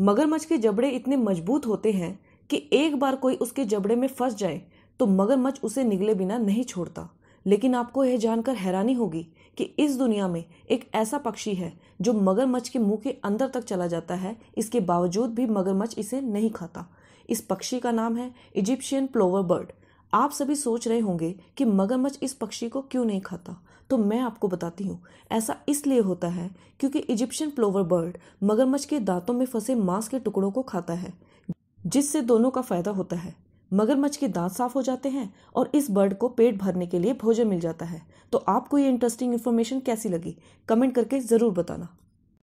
मगरमच्छ के जबड़े इतने मजबूत होते हैं कि एक बार कोई उसके जबड़े में फंस जाए तो मगरमच्छ उसे निगले बिना नहीं छोड़ता। लेकिन आपको यह जानकर हैरानी होगी कि इस दुनिया में एक ऐसा पक्षी है जो मगरमच्छ के मुंह के अंदर तक चला जाता है, इसके बावजूद भी मगरमच्छ इसे नहीं खाता। इस पक्षी का नाम है इजिप्शियन प्लोवर बर्ड। आप सभी सोच रहे होंगे कि मगरमच्छ इस पक्षी को क्यों नहीं खाता, तो मैं आपको बताती हूँ। ऐसा इसलिए होता है क्योंकि इजिप्शियन प्लोवर बर्ड मगरमच्छ के दांतों में फंसे मांस के टुकड़ों को खाता है, जिससे दोनों का फायदा होता है। मगरमच्छ के दांत साफ हो जाते हैं और इस बर्ड को पेट भरने के लिए भोजन मिल जाता है। तो आपको ये इंटरेस्टिंग इन्फॉर्मेशन कैसी लगी, कमेंट करके ज़रूर बताना।